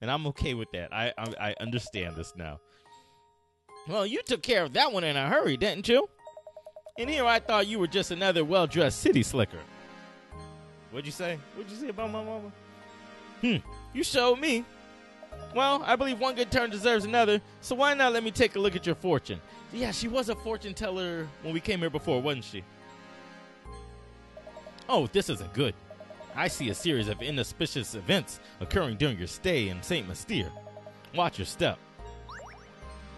And I'm okay with that. I understand this now. Well, you took care of that one in a hurry, didn't you? And here I thought you were just another well-dressed city slicker. What'd you say? What'd you say about my mama? You showed me. Well, I believe one good turn deserves another, so why not let me take a look at your fortune? Yeah, she was a fortune teller when we came here before, wasn't she? Oh, this is a good. I see a series of inauspicious events occurring during your stay in St. Mystere. Watch your step.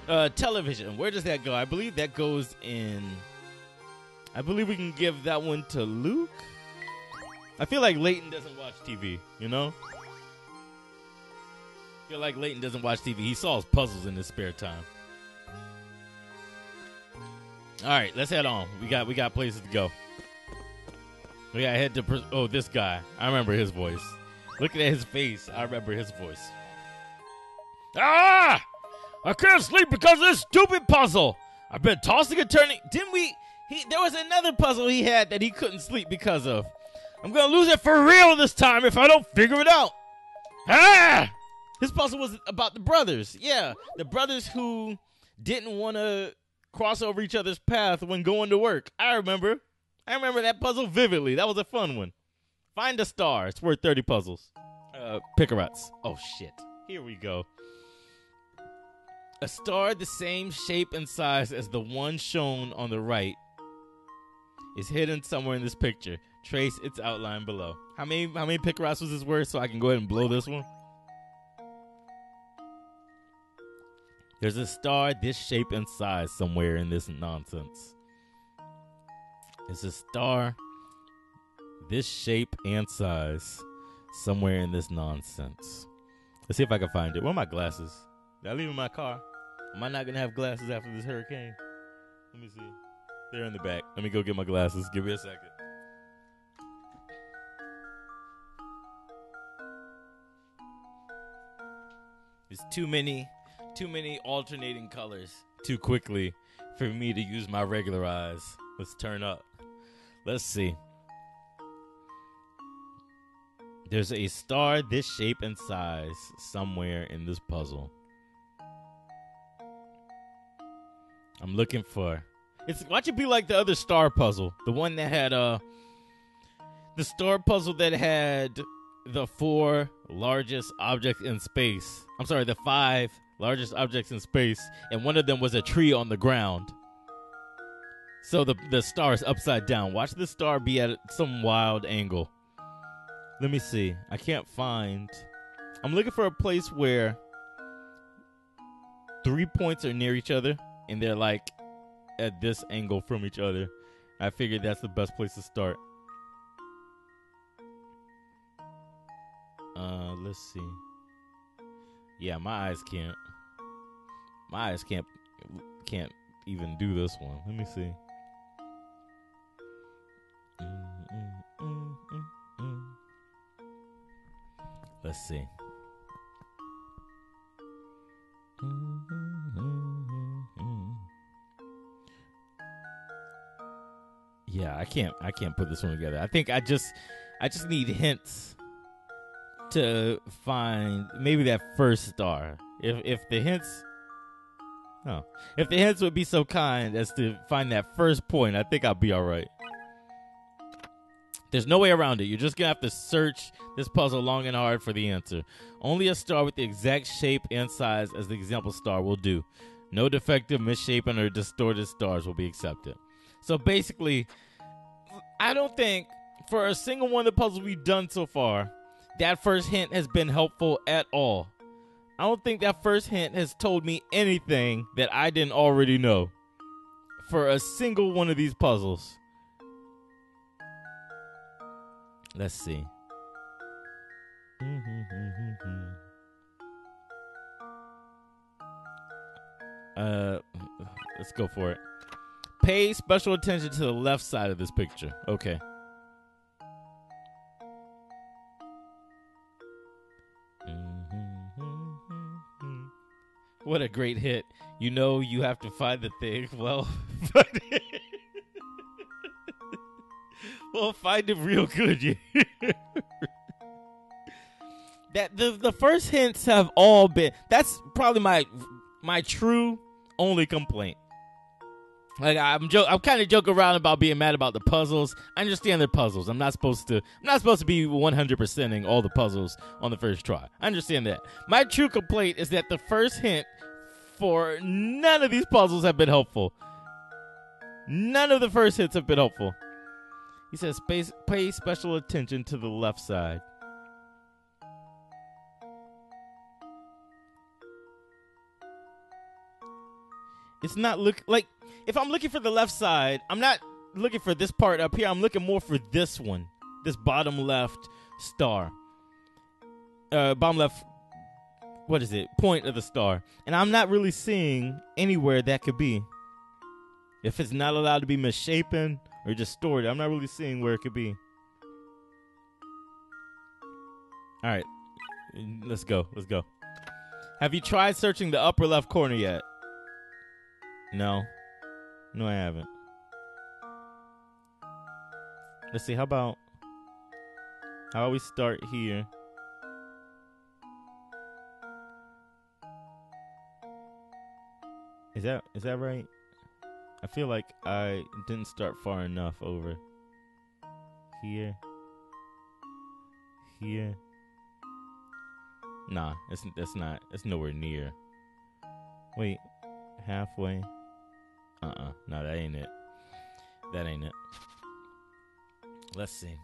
Television, where does that go? I believe that goes in... I believe we can give that one to Luke. I feel like Layton doesn't watch TV, you know? I feel like Layton doesn't watch TV. He solves puzzles in his spare time. All right, let's head on. We got places to go. We gotta head to... Oh, this guy. I remember his voice. Looking at his face, I remember his voice. Ah! I can't sleep because of this stupid puzzle. I've been tossing and turning. Didn't we... There was another puzzle he had that he couldn't sleep because of. I'm gonna lose it for real this time if I don't figure it out. Ah! His puzzle was about the brothers. Yeah, the brothers who didn't want to cross over each other's path when going to work. I remember. I remember that puzzle vividly. That was a fun one. Find a star. It's worth 30 puzzles. Picarots. Oh, shit. Here we go. A star the same shape and size as the one shown on the right is hidden somewhere in this picture. Trace its outline below. How many picarots was this worth so I can go ahead and blow this one? There's a star this shape and size somewhere in this nonsense. There's a star this shape and size somewhere in this nonsense. Let's see if I can find it. Where are my glasses? Did I leave in my car? Am I not going to have glasses after this hurricane? Let me see. They're in the back. Let me go get my glasses. Give me a second. There's too many alternating colors too quickly for me to use my regular eyes. Let's turn up. Let's see. There's a star this shape and size somewhere in this puzzle. I'm looking for... Why'd you be like the other star puzzle? The one that had... The star puzzle that had... the four largest objects in space. I'm sorry, the five largest objects in space, and one of them was a tree on the ground. So the star is upside down. Watch the star be at some wild angle. Let me see. I can't find... I'm looking for a place where 3 points are near each other, and they're like at this angle from each other. I figured that's the best place to start. Let's see. Yeah, my eyes can't even do this one. Let me see. Let's see. Yeah, I can't put this one together. I think I just need hints to find maybe that first star. If the hints would be so kind as to find that first point, I think I'll be all right. There's no way around it. You're just gonna have to search this puzzle long and hard for the answer. Only a star with the exact shape and size as the example star will do. No defective, misshapen, or distorted stars will be accepted. So basically, I don't think for a single one of the puzzles we've done so far, that first hint has been helpful at all. I don't think that first hint has told me anything that I didn't already know for a single one of these puzzles. Let's see. Let's go for it. Pay special attention to the left side of this picture. Okay. What a great hit. You know you have to find the thing. Well, find it. Well, find it real good. that the first hints have all been, that's probably my true only complaint. Like I'm kind of joking around about being mad about the puzzles. I understand they're puzzles. I'm not supposed to be 100%ing all the puzzles on the first try. I understand that. My true complaint is that the first hint for none of these puzzles have been helpful. None of the first hints have been helpful. He says, pay special attention to the left side. It's not look like, if I'm looking for the left side, I'm not looking for this part up here. I'm looking more for this one, this bottom left star. Bottom left, what is it? Point of the star. And I'm not really seeing anywhere that could be. If it's not allowed to be misshapen or distorted, I'm not really seeing where it could be. All right, let's go. Let's go. Have you tried searching the upper left corner yet? No. No, I haven't. Let's see, how about we start here? Is that right? I feel like I didn't start far enough over. Here. Here. Nah, it's nowhere near. Wait, halfway. No, that ain't it. That ain't it. Let's see.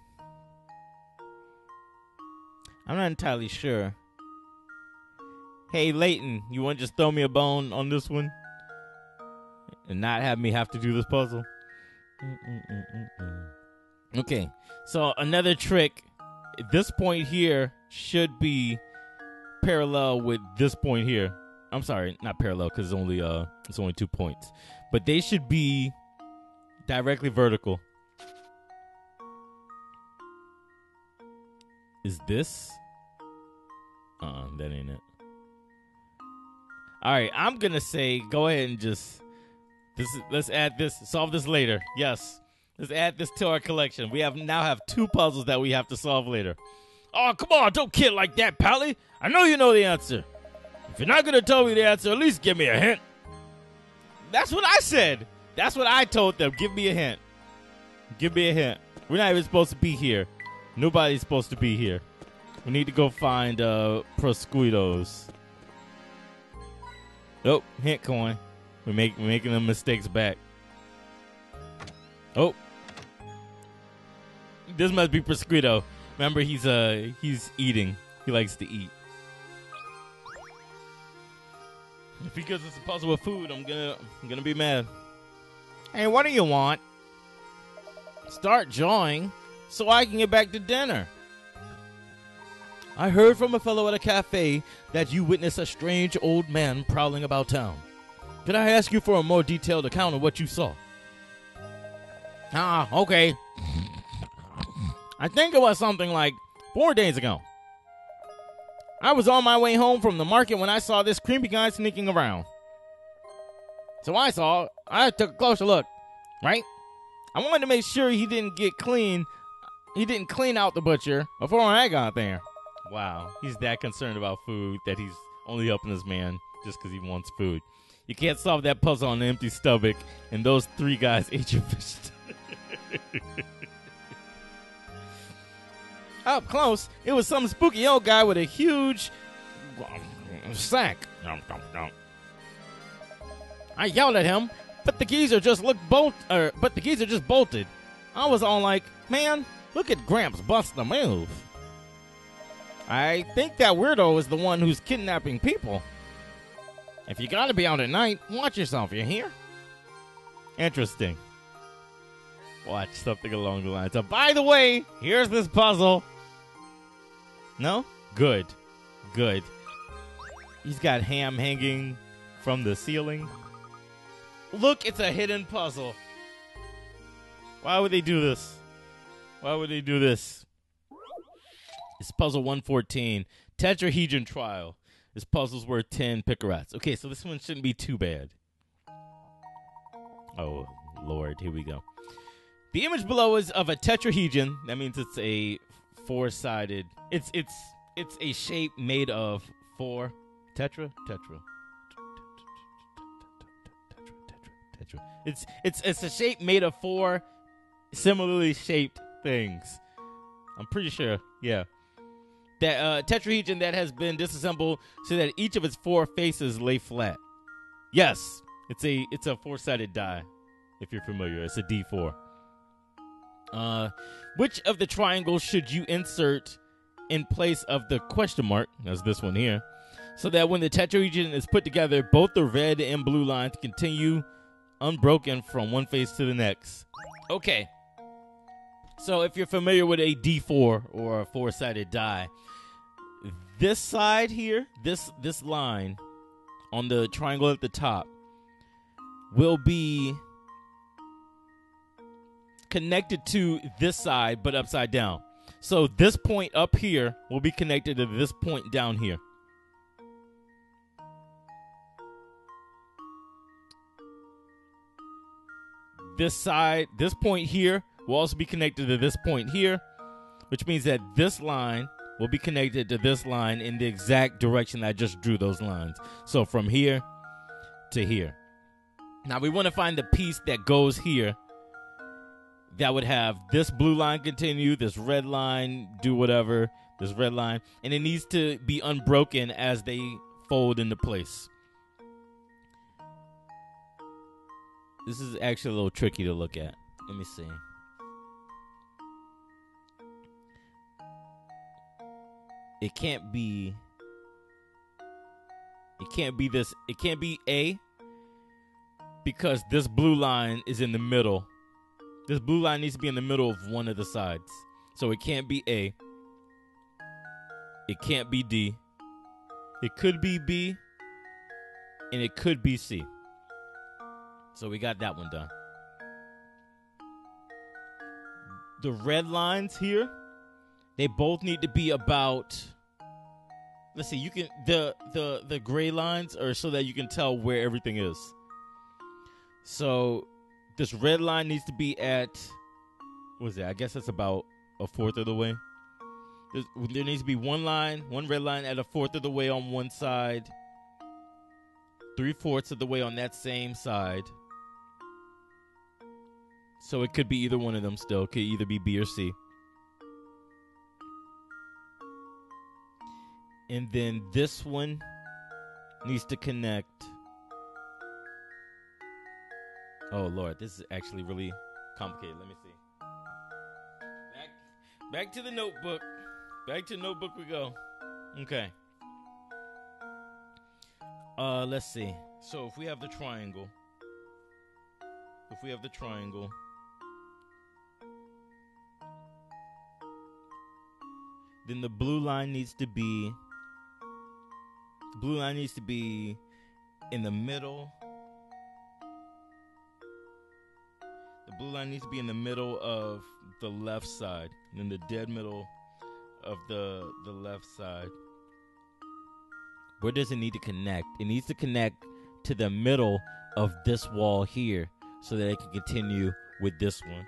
I'm not entirely sure. Hey, Layton, you want to just throw me a bone on this one? And not have me have to do this puzzle? Okay, so another trick. This point here should be parallel with this point here. I'm sorry, not parallel, because it's only 2 points. But they should be directly vertical. Is this? That ain't it. All right, I'm going to say go ahead and just... let's add this, solve this later. Yes, let's add this to our collection. We now have 2 puzzles that we have to solve later. Oh, come on, don't kid like that, Pally. I know you know the answer. If you're not going to tell me the answer, at least give me a hint. That's what I said. That's what I told them. Give me a hint. Give me a hint. We're not even supposed to be here. Nobody's supposed to be here. We need to go find Prosciutto's. Nope, hint coin. We're making the mistakes back. Oh. This must be Prosciutto. Remember, he's eating. He likes to eat. If he gives us a puzzle with food, I'm gonna be mad. Hey, what do you want? Start drawing so I can get back to dinner. I heard from a fellow at a cafe that you witnessed a strange old man prowling about town. Could I ask you for a more detailed account of what you saw? Ah, okay. I think it was something like 4 days ago. I was on my way home from the market when I saw this creepy guy sneaking around. So I took a closer look, right? I wanted to make sure he didn't clean out the butcher before I got there. Wow, he's that concerned about food that he's only helping this man just because he wants food. You can't solve that puzzle on an empty stomach, and those 3 guys ate your fish. Up close, it was some spooky old guy with a huge sack. I yelled at him, but the geezer just bolted. I was all like, "Man, look at Gramps bust a move." I think that weirdo is the one who's kidnapping people. If you gotta be out at night, watch yourself. You hear? Interesting. Watch something along the lines. So, by the way, here's this puzzle. No? Good. Good. He's got ham hanging from the ceiling. Look, it's a hidden puzzle. Why would they do this? Why would they do this? It's puzzle 114. Tetrahedron trial. This puzzle's worth 10 picarats. Okay, so this one shouldn't be too bad. Oh, Lord. Here we go. The image below is of a tetrahedron. That means it's a 4-sided. It's It's a shape made of four tetra. It's a shape made of four similarly shaped things. I'm pretty sure, yeah. That tetrahedron that has been disassembled so that each of its four faces lay flat. Yes, it's a four-sided die. If you're familiar, it's a D4. Which of the triangles should you insert in place of the question mark? That's this one here. So that when the tetrahedron is put together, both the red and blue lines continue unbroken from one face to the next. Okay. So if you're familiar with a D4 or a four-sided die, this side here, this line on the triangle at the top will be connected to this side but upside down. So this point up here will be connected to this point down here. This side, this point here will also be connected to this point here, which means that this line will be connected to this line in the exact direction that I just drew those lines. So from here to here. Now we want to find the piece that goes here that would have this blue line continue, this red line do whatever, this red line, and it needs to be unbroken as they fold into place. This is actually a little tricky to look at. Let me see. It can't be this. It can't be A, because this blue line is in the middle. This blue line needs to be in the middle of one of the sides. So it can't be A. It can't be D. It could be B. And it could be C. So we got that one done. The red lines here, they both need to be about, let's see, you can the gray lines are so that you can tell where everything is. So this red line needs to be at, what is it? I guess that's about a fourth of the way. There needs to be one line, one red line at a fourth of the way on one side, 3/4 of the way on that same side. So it could be either one of them still. It could either be B or C. And then this one needs to connect. Oh, Lord, this is actually really complicated. Let me see. Back to the notebook. Back to the notebook we go. Okay. Let's see. So if we have the triangle. Then the blue line needs to be... Blue line needs to be in the middle. The blue line needs to be in the middle of the left side, and in the dead middle of the left side. Where does it need to connect? It needs to connect to the middle of this wall here, so that it can continue with this one.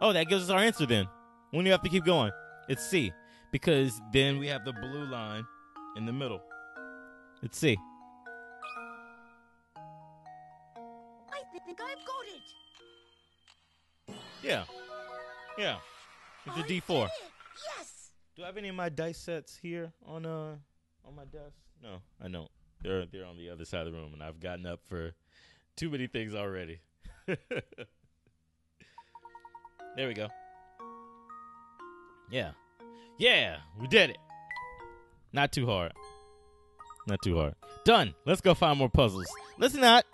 Oh, that gives us our answer then. We only have to keep going. It's C, because then we have the blue line in the middle. It's C. I think I've got it. Yeah. Yeah. It's a D4. Yes. Do I have any of my dice sets here on my desk? No, I don't. They're on the other side of the room, and I've gotten up for too many things already. There we go. Yeah. Yeah, we did it. Not too hard. Not too hard. Done. Let's go find more puzzles. Let's not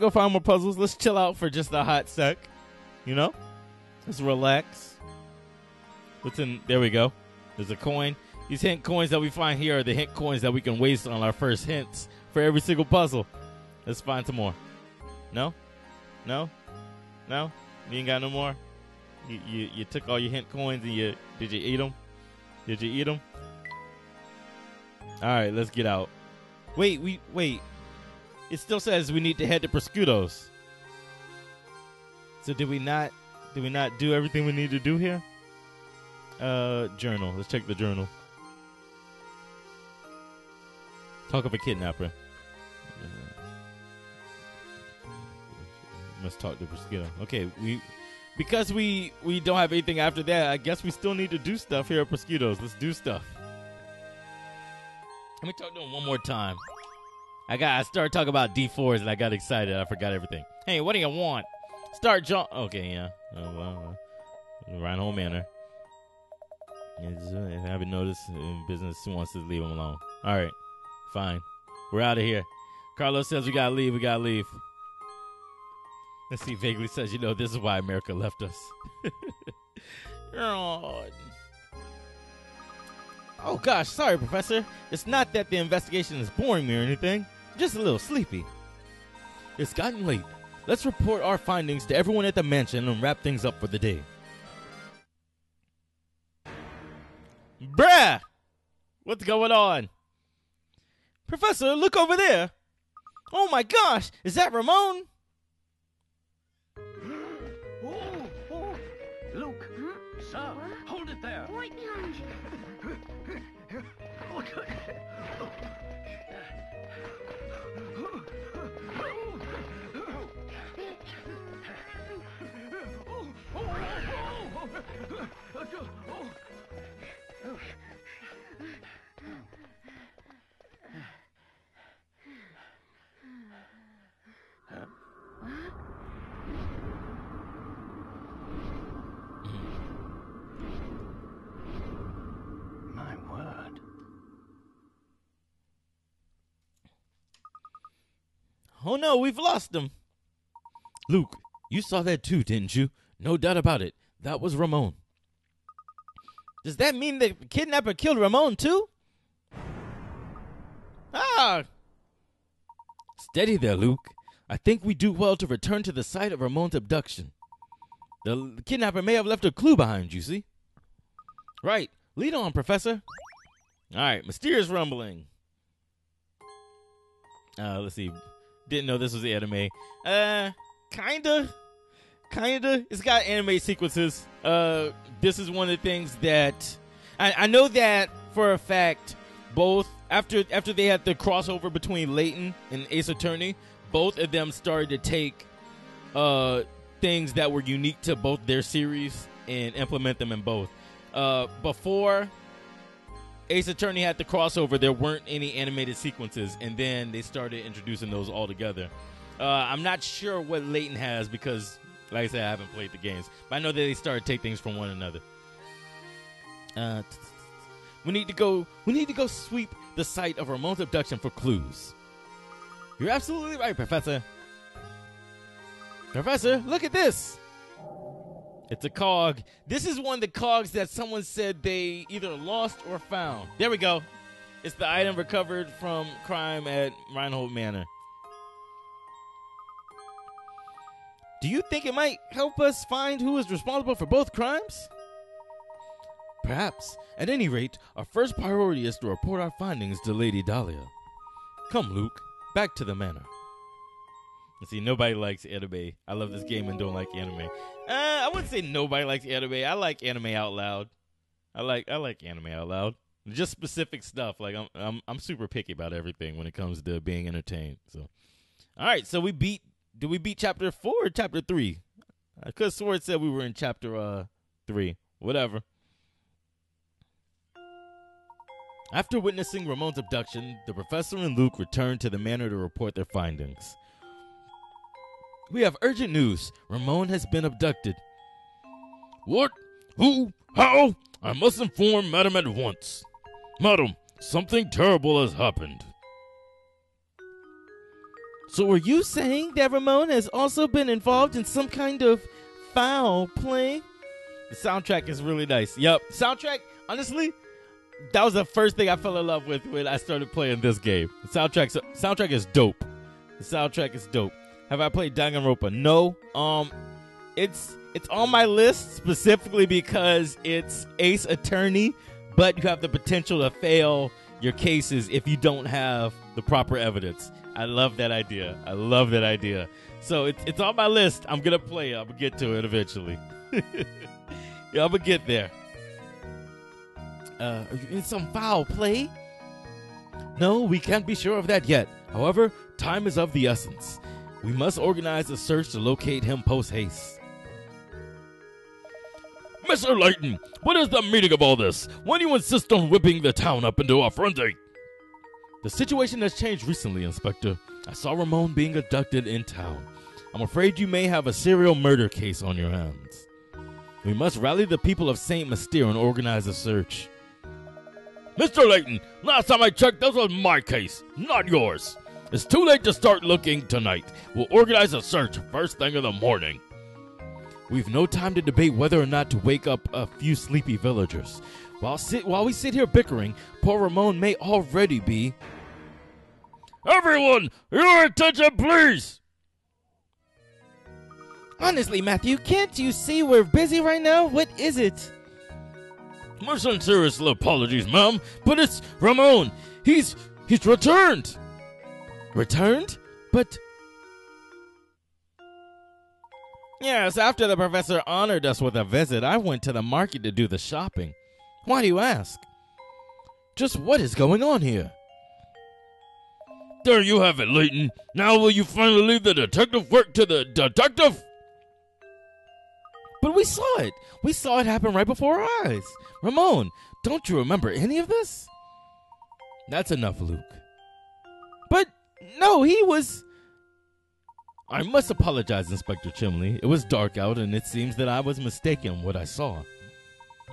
go find more puzzles. Let's chill out for just a hot sec. You know? Let's relax. What's in? There we go. There's a coin. These hint coins that we find here are the hint coins that we can waste on our first hints for every single puzzle. Let's find some more. No? No? No? You ain't got no more? You took all your hint coins and did you eat them? Did you eat them? All right, let's get out. Wait. It still says we need to head to Prosciutto's. So did we not do everything we need to do here? Journal. Let's check the journal. Talk of a kidnapper. Must talk to Prosciutto. Okay, because we don't have anything after that, I guess we still need to do stuff here at Prosciutto's. Let's do stuff. Let me talk to him one more time. I started talking about D4s and I got excited. I forgot everything. Hey, what do you want? Start jump. Okay, yeah. Oh, well, Reinhold Manor. I haven't noticed in business who wants to leave him alone. All right, fine. We're out of here. Carlos says we gotta leave. We gotta leave. Let's see. Vaguely says, you know, this is why America left us. Oh, gosh. Sorry, Professor. It's not that the investigation is boring me or anything. I'm just a little sleepy. It's gotten late. Let's report our findings to everyone at the mansion and wrap things up for the day. Bruh! What's going on? Professor, look over there. Oh, my gosh. Is that Ramon? Oh, Luke. Hmm? Sir, what? Hold it there. Right behind you. Oh no, we've lost him. Luke, you saw that too, didn't you? No doubt about it. That was Ramon. Does that mean the kidnapper killed Ramon too? Ah! Steady there, Luke. I think we do well to return to the site of Ramon's abduction. The kidnapper may have left a clue behind, you see? Right. Lead on, Professor. All right, mysterious rumbling. Let's see. Didn't know this was the anime. Kinda. It's got anime sequences. This is one of the things that I know that for a fact. Both after they had the crossover between Layton and Ace Attorney, both of them started to take things that were unique to both their series and implement them in both. Before Ace Attorney had the crossover, there weren't any animated sequences, and then they started introducing those all together. I'm not sure what Layton has because, like I said, I haven't played the games. But I know that they started to take things from one another. We need to go sweep the site of Ramon's abduction for clues. You're absolutely right, Professor. Professor, look at this. It's a cog. This is one of the cogs that someone said they either lost or found. There we go. It's the item recovered from crime at Reinhold Manor. Do you think it might help us find who is responsible for both crimes? Perhaps. At any rate, our first priority is to report our findings to Lady Dahlia. Come, Luke. Back to the manor. See, nobody likes anime. I love this game and don't like anime. I wouldn't say nobody likes anime. I like anime out loud. I like anime out loud. Just specific stuff. Like I'm super picky about everything when it comes to being entertained. So, all right. So we beat. Did we beat chapter 4 or chapter 3? I could have sworn it said we were in chapter 3. Whatever. After witnessing Ramon's abduction, the professor and Luke returned to the manor to report their findings. We have urgent news. Ramon has been abducted. What? Who? How? I must inform Madam at once. Madam, something terrible has happened. So are you saying that Ramon has also been involved in some kind of foul play? The soundtrack is really nice. Yep. Soundtrack, honestly, that was the first thing I fell in love with when I started playing this game. The soundtrack is dope. The soundtrack is dope. Have I played Danganronpa? No. It's on my list specifically because it's Ace Attorney, but you have the potential to fail your cases if you don't have the proper evidence. I love that idea. I love that idea. So it's on my list. I'm gonna play it. I'm gonna get to it eventually. Yeah, I'm gonna get there. Are you in some foul play? No, we can't be sure of that yet. However, time is of the essence. We must organize a search to locate him post-haste. Mr. Layton, what is the meaning of all this? Why do you insist on whipping the town up into a frenzy? The situation has changed recently, Inspector. I saw Ramon being abducted in town. I'm afraid you may have a serial murder case on your hands. We must rally the people of St. Mystere and organize a search. Mr. Layton, last time I checked, this was my case, not yours. It's too late to start looking tonight. We'll organize a search first thing in the morning. We've no time to debate whether or not to wake up a few sleepy villagers. While we sit here bickering, poor Ramon may already be... Everyone, your attention, please! Honestly, Matthew, can't you see we're busy right now? What is it? My sincerest apologies, ma'am, but it's Ramon. He's returned. Returned? But... Yes, after the professor honored us with a visit, I went to the market to do the shopping. Why do you ask? Just what is going on here? There you have it, Layton. Now will you finally leave the detective work to the detective? But we saw it. We saw it happen right before our eyes. Ramon, don't you remember any of this? That's enough, Luke. But no, he was... I must apologize, Inspector Chelmey. It was dark out, and it seems that I was mistaken what I saw.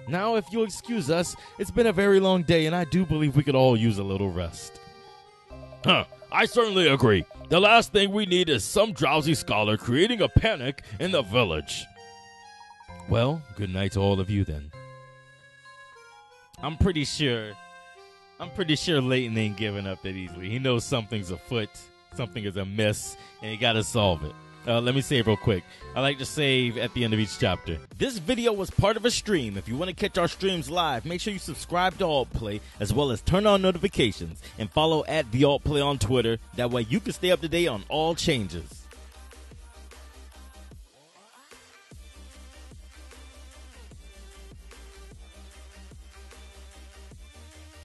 Now, if you'll excuse us, it's been a very long day, and I do believe we could all use a little rest. Huh, I certainly agree. The last thing we need is some drowsy scholar creating a panic in the village. Well, good night to all of you, then. I'm pretty sure Layton ain't giving up that easily. He knows something's afoot. Something is amiss, and you gotta solve it. Let me save real quick. I like to save at the end of each chapter. This video was part of a stream. If you want to catch our streams live, make sure you subscribe to Alt Play, as well as turn on notifications, and follow @TheAltPlay on Twitter. That way you can stay up to date on all changes.